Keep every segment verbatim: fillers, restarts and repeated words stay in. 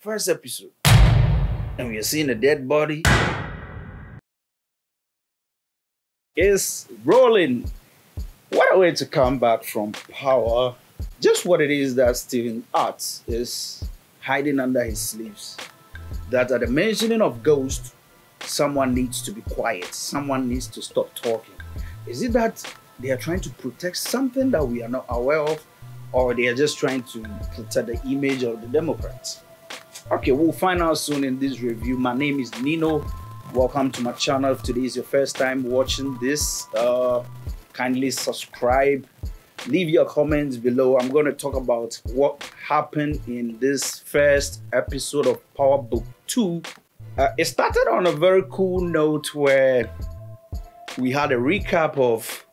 first episode. And we are seeing a dead body. It's rolling. What a way to come back from power. Just what it is that Stephen Arts is hiding under his sleeves. That at the mentioning of ghosts, someone needs to be quiet. Someone needs to stop talking. Is it that they are trying to protect something that we are not aware of, or they are just trying to protect the image of the Democrats? Okay, we'll find out soon in this review. My name is Nino. Welcome to my channel. If today is your first time watching this, uh, kindly subscribe. Leave your comments below. I'm going to talk about what happened in this first episode of PowerBook two. Uh, it started on a very cool note where we had a recap of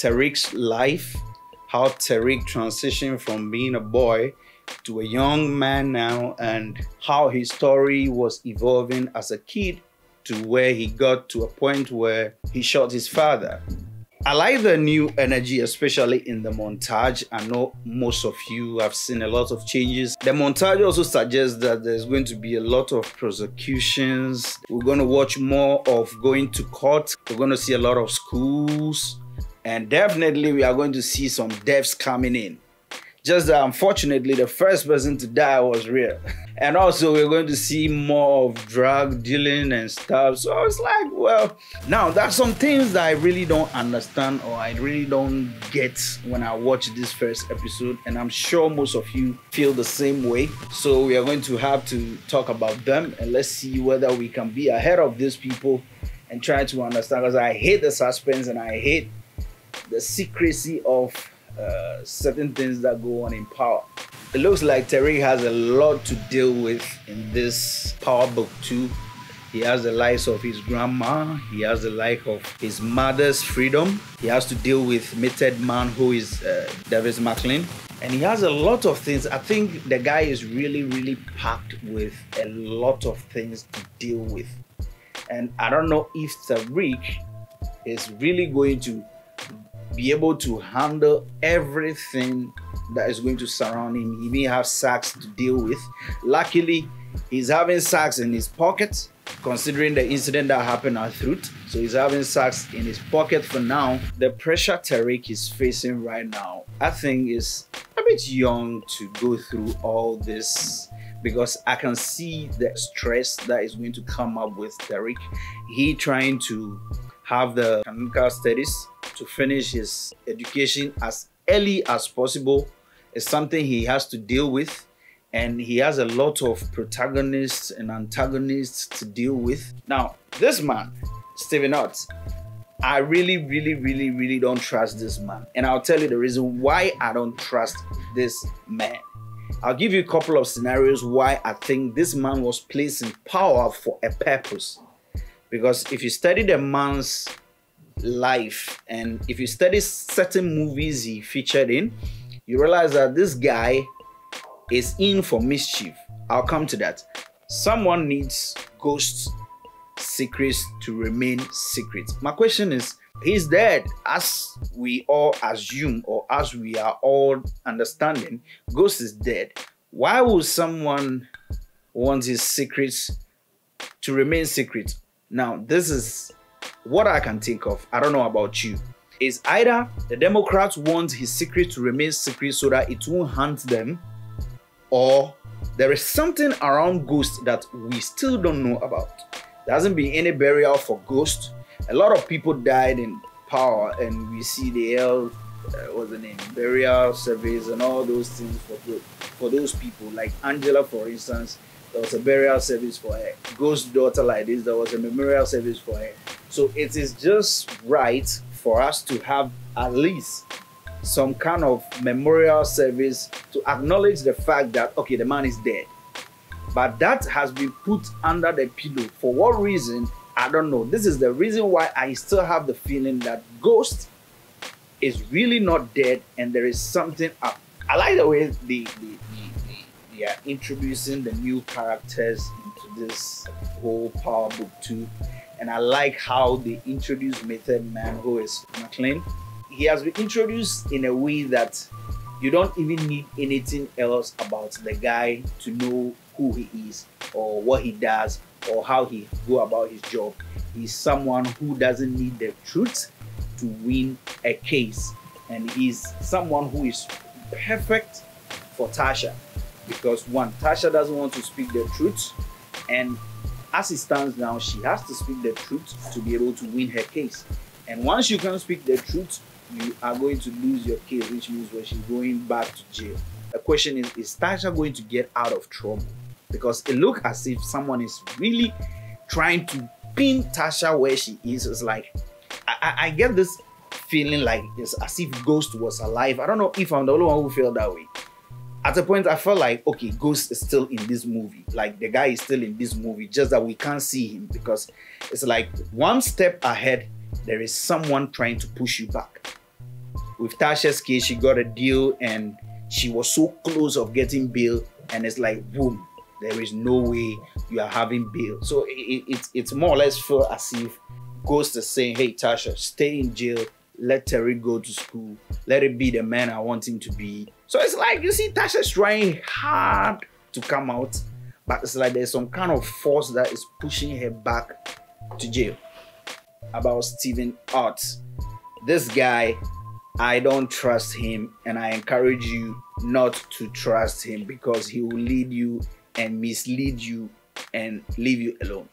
Tariq's life, how Tariq transitioned from being a boy to a young man now, and how his story was evolving as a kid to where he got to a point where he shot his father. I like the new energy, especially in the montage. I know most of you have seen a lot of changes. The montage also suggests that there's going to be a lot of prosecutions. We're going to watch more of going to court. We're going to see a lot of schools. And definitely we are going to see some deaths coming in. Just that unfortunately, the first person to die was real. And also we're going to see more of drug dealing and stuff. So I was like, well, now that's some things that I really don't understand or I really don't get when I watch this first episode. And I'm sure most of you feel the same way. So we are going to have to talk about them and let's see whether we can be ahead of these people and try to understand, because I hate the suspense and I hate the secrecy of Uh, certain things that go on in power. It looks like Tariq has a lot to deal with in this PowerBook two. He has the lives of his grandma, he has the life of his mother's freedom, he has to deal with Method Man, who is uh, Davis McLean, and he has a lot of things. I think the guy is really really packed with a lot of things to deal with, and I don't know if Tariq is really going to be able to handle everything that is going to surround him. He may have Saxe to deal with. Luckily, he's having Saxe in his pocket, considering the incident that happened at Throat. So he's having Saxe in his pocket for now. The pressure Tariq is facing right now, I think, is a bit young to go through all this, because I can see the stress that is going to come up with Tariq. He trying to have the Tameka studies, to finish his education as early as possible, is something he has to deal with, and he has a lot of protagonists and antagonists to deal with. Now, this man, Stephen Ott, I really, really, really, really don't trust this man, and I'll tell you the reason why I don't trust this man. I'll give you a couple of scenarios why I think this man was placed in power for a purpose, because if you study the man's life and if you study certain movies he featured in, you realize that this guy is in for mischief. I'll come to that. Someone needs ghosts, secrets to remain secrets. My question is, he's dead, as we all assume or as we are all understanding. Ghost is dead. Why would someone want his secrets to remain secret? Now, this is what I can think of. I don't know about you. Is either the Democrats want his secret to remain secret so that it won't haunt them, or there is something around ghosts that we still don't know about. There hasn't been any burial for ghosts. A lot of people died in power, and we see the L, uh, what's the name, burial service and all those things for the, for those people. Like Angela, for instance, there was a burial service for her. Ghost daughter like this, there was a memorial service for her. So it is just right for us to have at least some kind of memorial service to acknowledge the fact that, okay, the man is dead. But that has been put under the pillow. For what reason? I don't know. This is the reason why I still have the feeling that Ghost is really not dead and there is something up. I like the way they, they, they, they, they are introducing the new characters into this whole PowerBook two. And I like how they introduced Method Man, who is McLean. He has been introduced in a way that You don't even need anything else about the guy to know who he is or what he does or how he go about his job. He's someone who doesn't need the truth to win a case, and he's someone who is perfect for Tasha, because one, Tasha doesn't want to speak the truth, and as it stands now, she has to speak the truth to be able to win her case. And once you can't speak the truth, you are going to lose your case, which means when she's going back to jail. The question is, is Tasha going to get out of trouble? Because it looks as if someone is really trying to pin Tasha where she is. It's like, I, I, I get this feeling like it's as if Ghost was alive. I don't know if I'm the only one who felt that way. At a point, I felt like, okay, Ghost is still in this movie. Like, the guy is still in this movie, just that we can't see him, because it's like one step ahead, there is someone trying to push you back. With Tasha's case, she got a deal and she was so close of getting bail, and it's like, boom, there is no way you are having bail. So it, it, it's more or less feel as if Ghost is saying, hey, Tasha, stay in jail. Let Tariq go to school. Let him be the man I want him to be. So it's like, you see, Tasha's trying hard to come out, but it's like there's some kind of force that is pushing her back to jail. About Stephen Arts, this guy, I don't trust him, and I encourage you not to trust him, because he will lead you and mislead you and leave you alone.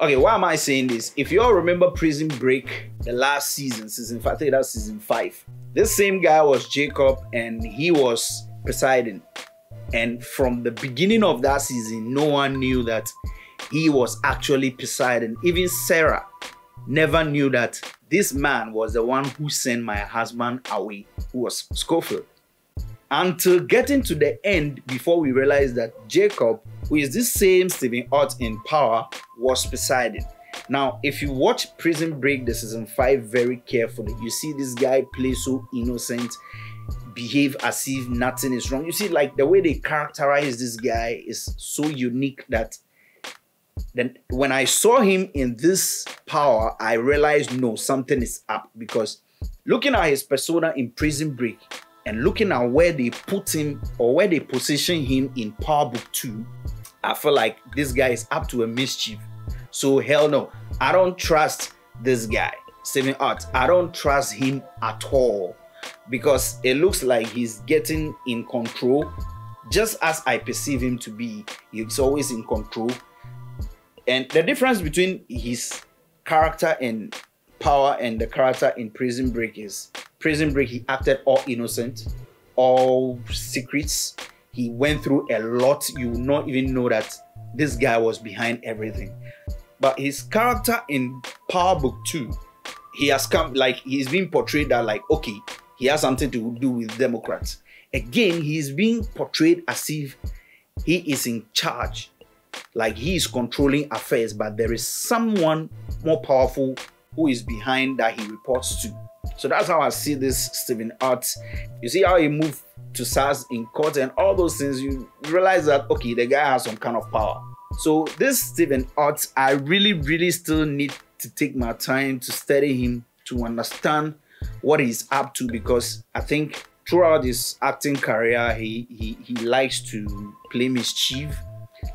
Okay, why am I saying this? If you all remember Prison Break, the last season, season five, I think that's season five, this same guy was Jacob and he was Poseidon. And from the beginning of that season, no one knew that he was actually Poseidon. Even Sarah never knew that this man was the one who sent my husband away, who was Schofield. Until getting to the end, before we realized that Jacob, who is this same Stephen Ott in Power, was Poseidon. Now, if you watch Prison Break, the season five, very carefully, you see this guy play so innocent, behave as if nothing is wrong. You see, like, the way they characterize this guy is so unique that then when I saw him in this Power, I realized, no, something is up, because looking at his persona in Prison Break and looking at where they put him or where they position him in PowerBook two, I feel like this guy is up to a mischief. So hell no, I don't trust this guy, Stephen Hart. I don't trust him at all, because it looks like he's getting in control, just as I perceive him to be. He's always in control. And the difference between his character in Power and the character in Prison Break is, Prison Break, he acted all innocent, all secrets. He went through a lot. You would not even know that this guy was behind everything. But his character in PowerBook two, he has come, like, he's been portrayed that, like, okay, he has something to do with Democrats. Again, he's being portrayed as if he is in charge, like he is controlling affairs, but there is someone more powerful who is behind that he reports to. So that's how I see this Stephen Arts. You see how he moved to Saxe in court and all those things, you realize that, okay, the guy has some kind of power. So this Stephen Arts, I really, really still need to take my time to study him, to understand what he's up to, because I think throughout his acting career, he, he, he likes to play mischief,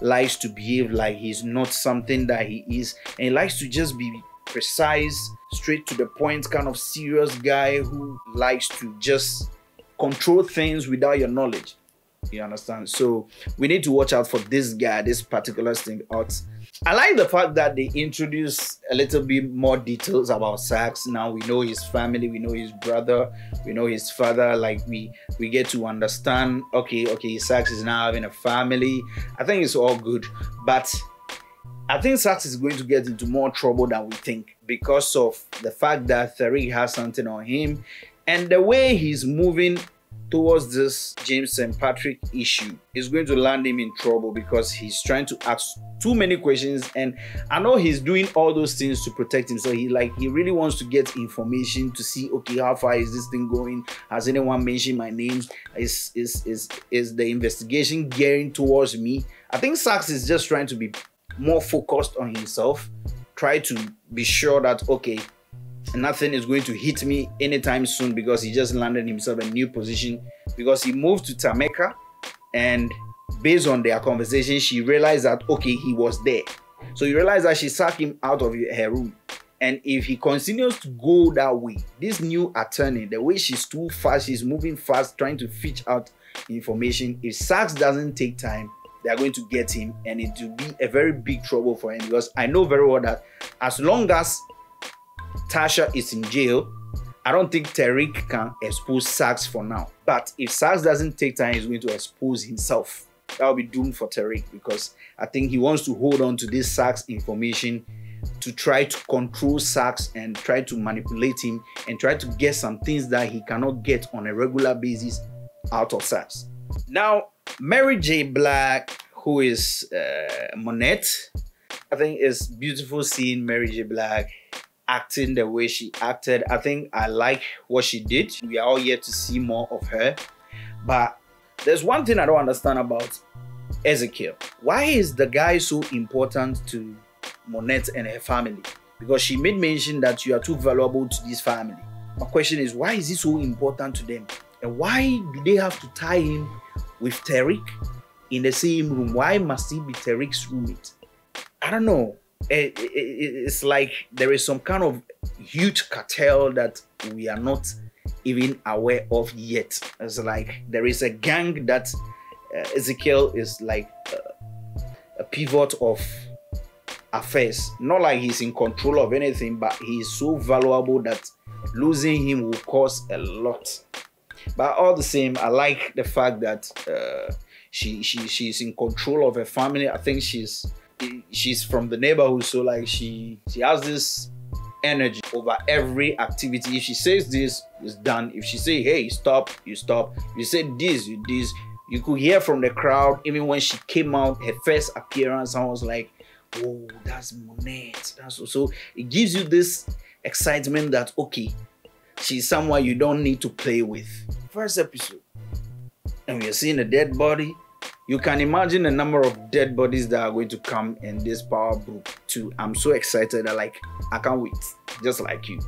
likes to behave like he's not something that he is, and he likes to just be precise, straight to the point, kind of serious guy who likes to just control things without your knowledge. You understand? So we need to watch out for this guy, this particular Stephen Hart. I like the fact that they introduce a little bit more details about Saxe. Now we know his family, we know his brother, we know his father. Like we we get to understand, okay, okay, Saxe is now having a family. I think it's all good, but I think Saxe is going to get into more trouble than we think, because of the fact that Tariq has something on him and the way he's moving towards this James Saint Patrick issue is going to land him in trouble, because he's trying to ask too many questions. And I know he's doing all those things to protect himself. He like he really wants to get information to see, okay, how far is this thing going? Has anyone mentioned my name? Is is is is the investigation gearing towards me? I think Saxe is just trying to be more focused on himself, try to be sure that, okay, nothing is going to hit me anytime soon, because he just landed himself a new position, because he moved to Tameka, and based on their conversation, she realized that, okay, he was there. So you realize that she sacked him out of her room. And if he continues to go that way, this new attorney, the way she's too fast, she's moving fast, trying to fish out information. If Saxe doesn't take time, they're going to get him, and it will be a very big trouble for him, because I know very well that as long as Tasha is in jail, I don't think Tariq can expose Saxe for now. But if Saxe doesn't take time, he's going to expose himself. That will be doomed for Tariq, because I think he wants to hold on to this Saxe information to try to control Saxe and try to manipulate him and try to get some things that he cannot get on a regular basis out of Saxe. Now, Mary J. Black, who is uh, Monette, I think it's beautiful seeing Mary J. Black acting the way she acted. I think I like what she did. We are all yet to see more of her. But there's one thing I don't understand about Ezekiel. Why is the guy so important to Monette and her family? Because she made mention that you are too valuable to this family. My question is, why is he so important to them? And why do they have to tie him with Tariq in the same room? Why must he be Tariq's roommate? I don't know. It, it, it's like there is some kind of huge cartel that we are not even aware of yet. It's like there is a gang that uh, Ezekiel is like uh, a pivot of affairs. Not like he's in control of anything, but he's so valuable that losing him will cost a lot. But all the same, I like the fact that uh, she she she's in control of her family. I think she's she's from the neighborhood, so like she she has this energy over every activity. If she says this, it's done. If she say, hey, stop, you stop. If you say this, you this. You could hear from the crowd. Even when she came out, her first appearance, I was like, oh, that's Monette. That's so. It gives you this excitement that okay, she's someone you don't need to play with. First episode, and we are seeing a dead body. You can imagine the number of dead bodies that are going to come in this PowerBook two. I'm so excited. I like. I can't wait. Just like you.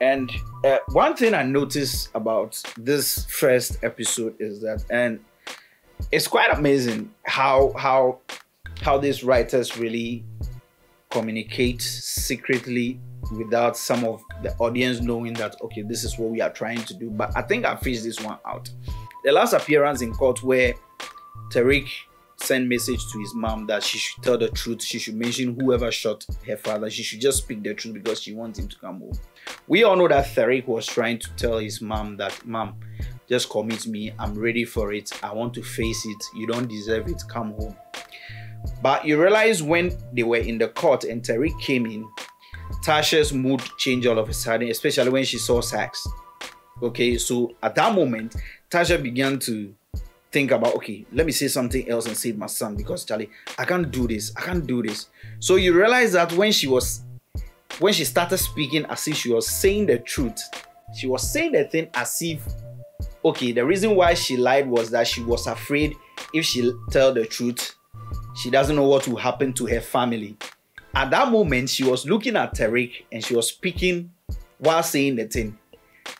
And uh, one thing I noticed about this first episode is that, and it's quite amazing how how how these writers really communicate secretly, without some of the audience knowing that okay, this is what we are trying to do. But I think I fished this one out. The last appearance in court where Tariq sent message to his mom that she should tell the truth, she should mention whoever shot her father, she should just speak the truth because she wants him to come home. We all know that Tariq was trying to tell his mom that, mom, just commit me, I'm ready for it, I want to face it, you don't deserve it, come home. But you realize when they were in the court and Tariq came in, Tasha's mood changed all of a sudden, especially when she saw Saxe. Okay, so at that moment, Tasha began to think about, okay, let me say something else and save my son, because Charlie, I can't do this, I can't do this. So you realize that when she was, when she started speaking as if she was saying the truth, she was saying the thing as if, okay, the reason why she lied was that she was afraid if she tell the truth, she doesn't know what will happen to her family. At that moment, she was looking at Tariq and she was speaking while saying the thing.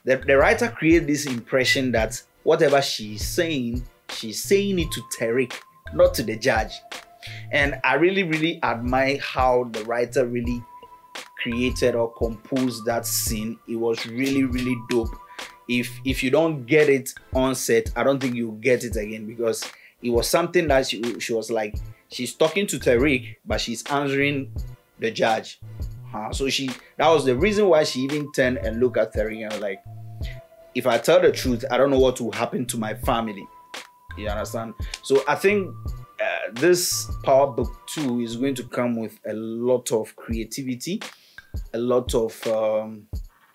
The, the writer created this impression that whatever she's saying, she's saying it to Tariq, not to the judge. And I really, really admire how the writer really created or composed that scene. It was really, really dope. If, if you don't get it on set, I don't think you'll get it again, because it was something that she, she was like, she's talking to Tariq, but she's answering the judge. Uh, so she, that was the reason why she even turned and looked at Tariq and was like, if I tell the truth, I don't know what will happen to my family. You understand? So I think uh, this PowerBook two is going to come with a lot of creativity, a lot of um,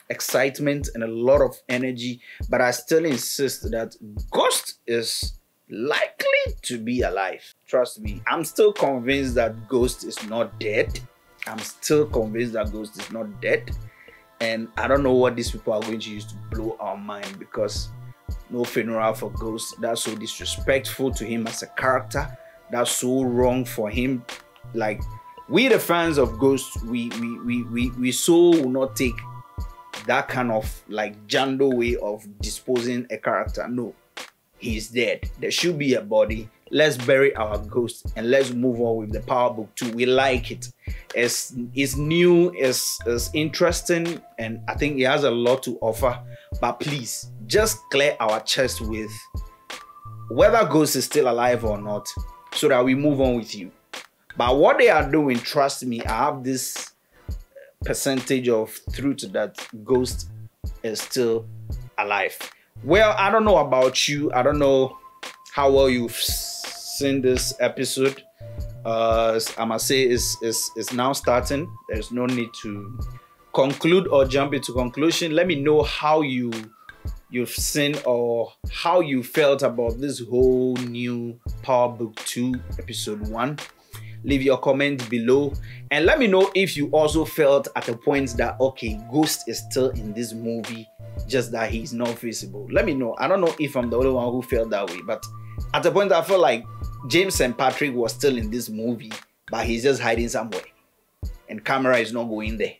excitement, and a lot of energy. But I still insist that Ghost is likely to be alive. Trust me, I'm still convinced that Ghost is not dead. I'm still convinced that Ghost is not dead. And I don't know what these people are going to use to blow our mind, because no funeral for Ghost. That's so disrespectful to him as a character. That's so wrong for him. Like, we the fans of Ghost, we we we we, we so will not take that kind of like Jando way of disposing a character. No, he's dead. There should be a body. Let's bury our ghost and let's move on with the PowerBook two. We like it. It's, it's new, it's, it's interesting, and I think it has a lot to offer. But please, just clear our chest with whether Ghost is still alive or not, so that we move on with you. But what they are doing, trust me, I have this percentage of truth that Ghost is still alive. Well, I don't know about you. I don't know how well you've seen this episode. Uh, I must say it's, it's, it's now starting. There's no need to conclude or jump into conclusion. Let me know how you, you've seen or how you felt about this whole new PowerBook two episode one. Leave your comment below and let me know if you also felt at a point that, okay, Ghost is still in this movie, just that he's not visible. Let me know. I don't know if I'm the only one who felt that way, but at a point I felt like James Saint Patrick was still in this movie, but he's just hiding somewhere and camera is not going there.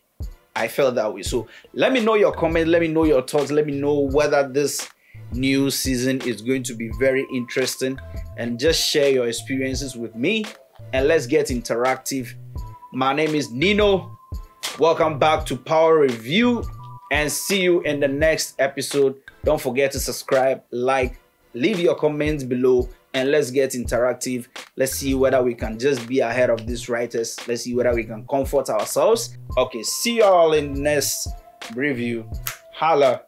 I felt that way. So let me know your comments. Let me know your thoughts. Let me know whether this new season is going to be very interesting, and just share your experiences with me. And let's get interactive. My name is Nino. Welcome back to Power Review, and see you in the next episode. Don't forget to subscribe, like, leave your comments below, and let's get interactive. Let's see whether we can just be ahead of these writers. Let's see whether we can comfort ourselves. Okay, see y'all in the next review. Holla.